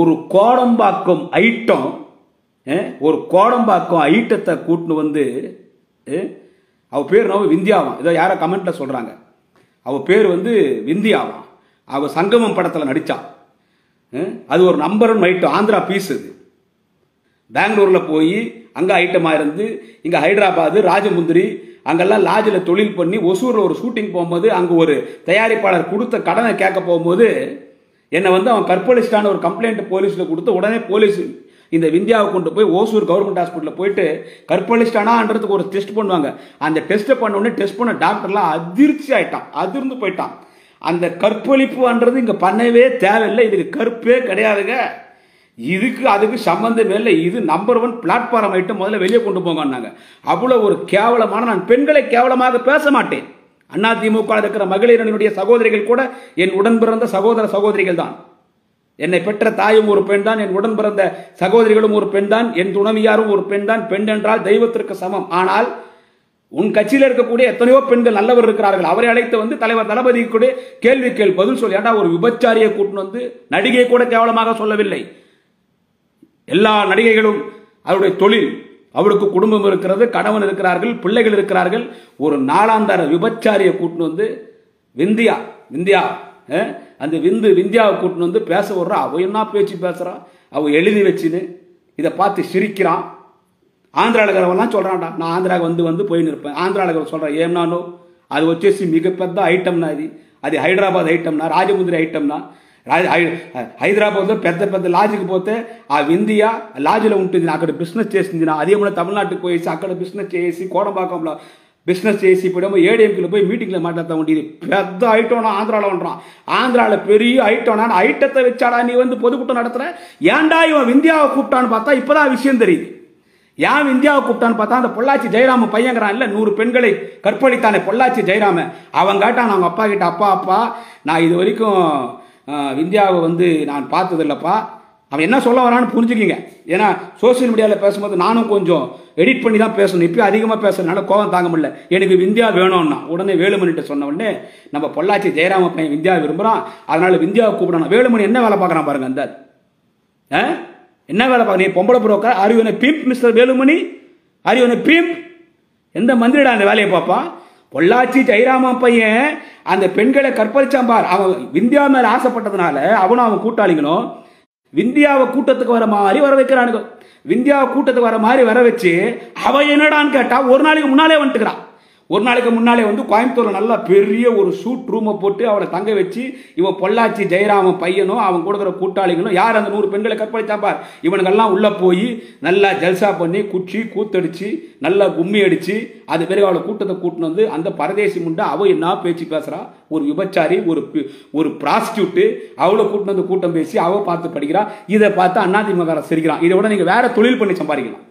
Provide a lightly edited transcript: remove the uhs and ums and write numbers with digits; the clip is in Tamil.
ஒரு கோடம்பாக்கம் ஐட்டம் ஒரு கோடம்பாக்கம் ஐட்டத்தை கூட்டின்னு வந்து அவள் பேர் நம்ம விந்தியாவான். இதை யாரோ கமெண்ட்டில் சொல்கிறாங்க. அவள் பேர் வந்து விந்தியாவான். அவள் சங்கமம் படத்தில் நடித்தான். அது ஒரு நம்பர்னு ஐட்டம், ஆந்திரா பீஸ். இது பெங்களூரில் போய் அங்கே ஐட்டமாக இருந்து இங்கே ஹைதராபாத், ராஜமுந்திரி அங்கெல்லாம் லாஜில் தொழில் பண்ணி ஒசூரில் ஒரு ஷூட்டிங் போகும்போது அங்கே ஒரு தயாரிப்பாளர் கொடுத்த கடனை கேட்க போகும்போது என்னை வந்து அவன் கற்பழிச்சிட்டான ஒரு கம்ப்ளைண்ட் போலீஸில் கொடுத்து உடனே போலீஸ் இந்த விந்தியாவை கொண்டு போய் ஓசூர் கவர்மெண்ட் ஹாஸ்பிட்டலில் போயிட்டு கற்பழிச்சிட்டானான்றதுக்கு ஒரு டெஸ்ட் பண்ணுவாங்க. அந்த டெஸ்ட்டை பண்ணோடனே டெஸ்ட் பண்ண டாக்டர்லாம் அதிர்ச்சி ஆகிட்டான், அதிர்ந்து போயிட்டான். அந்த கற்பழிப்புன்றது இங்கே பண்ணவே தேவையில்லை, இதுக்கு கற்பே கிடையாதுங்க, இதுக்கு அதுக்கு சம்பந்தமே இல்லை, இது நம்பர் 1 பிளாட்ஃபார்ம் ஐட்டம், முதல்ல வெளியே கொண்டு போங்கன்னாங்க. அவ்வளோ ஒரு கேவலமான, நான் பெண்களை கேவலமாக பேச மாட்டேன். அதிமுக இருக்கிற மகளிரனுடைய சகோதரிகள் கூட என் உடன் பிறந்த சகோதர சகோதரிகள் தான். என்னை பெற்ற தாயும் ஒரு பெண் தான், என் உடன் பிறந்த சகோதரிகளும் ஒரு பெண் தான், என் துணைவியாரும் ஒரு பெண் தான். பெண் என்றால் தெய்வத்திற்கு சமம். ஆனால் உன் கட்சியில் இருக்கக்கூடிய எத்தனையோ பெண்கள் நல்லவர் இருக்கிறார்கள். அவரை அழைத்து வந்து தலைவர் தளபதி கூட கேள்வி கேள் பதில் சொல்லி, ஏன்னா ஒரு விபச்சாரியை கூட்டின்னு வந்து நடிகை கூட கேவலமாக சொல்லவில்லை. எல்லா நடிகைகளும் அவருடைய தொழில், அவளுக்கு குடும்பம் இருக்கிறது, கணவன் இருக்கிறார்கள், பிள்ளைகள் இருக்கிறார்கள். ஒரு நாளாந்தார விபச்சாரியை கூட்டின்னு வந்து விந்தியா அந்த விந்தியாவை கூட்டின்னு வந்து பேச விடுறா. அவள் என்ன பேச்சு பேசுகிறான், அவள் எழுதி வச்சுன்னு இதை பார்த்து சிரிக்கிறான். ஆந்திராளகரெல்லாம் சொல்கிறான்டா, நான் ஆந்திராவுக்கு வந்து போய் நிற்பேன். ஆந்திராளகர் சொல்கிறேன், ஏம்னானோ அது வச்சேசி மிகப்பெரிய ஐட்டம்னா, அது ஹைதராபாத் ஐட்டம்னா, ராஜமுந்திரி ஐட்டம்னா, హైదరాబాద్లో పెద్ద పెద్ద లాజ్కి పోతే ఆ వింధ్య లాజ్లో ఉంటుంది, అక్కడ బిజినెస్ చేసింది. నా అదేమో తమిళనాడుకి పోయేసి అక్కడ బిజినెస్ చేసి కోడంబాకంలో బిజినెస్ చేసి ఇప్పుడేమో ఏడేంకిలో పోయి మీటింగ్లో మాట్లాడుతూ ఉంటే ఇది పెద్ద ఐటోనా ఆంధ్రాలో ఉంటాం, ఆంధ్రాలో పెరిగి ఐటోనా ఐటత్త వచ్చాడా నీ వంద పొదుపుట్టు నడుతున్నా ఏండా ఇవన్ వింధ్యాவை கூப்பிட்டான்னு பார்த்தா இப்போதான் விஷயம் தெரியுது. ஏன் விந்தியாவை கூப்பிட்டான்னு பார்த்தா அந்த பொள்ளாச்சி ஜெயராம பையங்கிறான் இல்லை, 100 பெண்களை கற்பழித்தானே பொள்ளாச்சி ஜெயராம, அவன் கேட்டான் அவங்க அப்பா கிட்ட, அப்பா நான் இது வரைக்கும் விந்தியாவை நான் பார்த்ததில்லப்பா. அவன் என்ன சொல்ல வரான்னு புரிஞ்சுக்கிங்க, ஏன்னா சோசியல் மீடியாவில் பேசும்போது நானும் கொஞ்சம் எடிட் பண்ணி தான் பேசணும், இப்போ அதிகமாக பேசுறதுனால கோவம் தாங்க முடியல. எனக்கு விந்தியா வேணும்னா உடனே வேலுமணிகிட்ட சொன்ன உடனே நம்ம பொள்ளாச்சி ஜெயராம பையன் விந்தியா விரும்புகிறான், அதனால விந்தியாவை கூப்பிடணும். வேலுமணி என்ன வேலை பார்க்குறான் பாருங்க, அந்த என்ன வேலை பார்க்க, நீ பொம்பளை புரோக்கர் அரியோன பீம் மிஸ்டர் வேலுமணி அரியோன பீம், எந்த மந்திரிடா அந்த வேலையை பார்ப்பா. பொள்ளாச்சி ஜெயராம பையன் அந்த பெண்களை கற்பழிச்சாம்பார், அவன் விந்தியா மேல ஆசைப்பட்டதுனால அவனும் அவன் கூட்டாளிகளும் விந்தியாவை கூட்டத்துக்கு வர மாதிரி வர வைக்கிறானுங்க. விந்தியாவை கூட்டத்துக்கு வர மாதிரி வர வச்சு அவன் என்னடான்னு கேட்டா ஒரு நாளைக்கு முன்னாலே வந்து கோயம்புத்தூர்ல நல்லா பெரிய ஒரு ஷூட் ரூமை போட்டு அவளை தங்க வச்சு இவன் பொள்ளாச்சி ஜெயராம பையனும் அவன் கொடுக்குற கூட்டாளிகளும் யார் அந்த 100 பெண்களை கற்பழிச்சாம்பார் இவனுக்கெல்லாம் உள்ளே போய் நல்லா ஜல்சா பண்ணி குச்சி கூத்தடிச்சு நல்லா கும்மி அடிச்சு அது பிறகு அவளை கூட்டத்தை கூட்டின்னு வந்து அந்த பரதேசி முண்டை அவள் என்ன பேச்சு பேசுகிறான், ஒரு விபச்சாரி, ஒரு ப்ராஸ்டியூட்டு, அவளை கூட்டின்னு வந்து கூட்டம் பேசி அவள் பார்த்து படிக்கிறான். இதை பார்த்து அதிமுக சிரிக்கிறான். இதை விட நீங்கள் வேற தொழில் பண்ணி சம்பாதிக்கலாம்.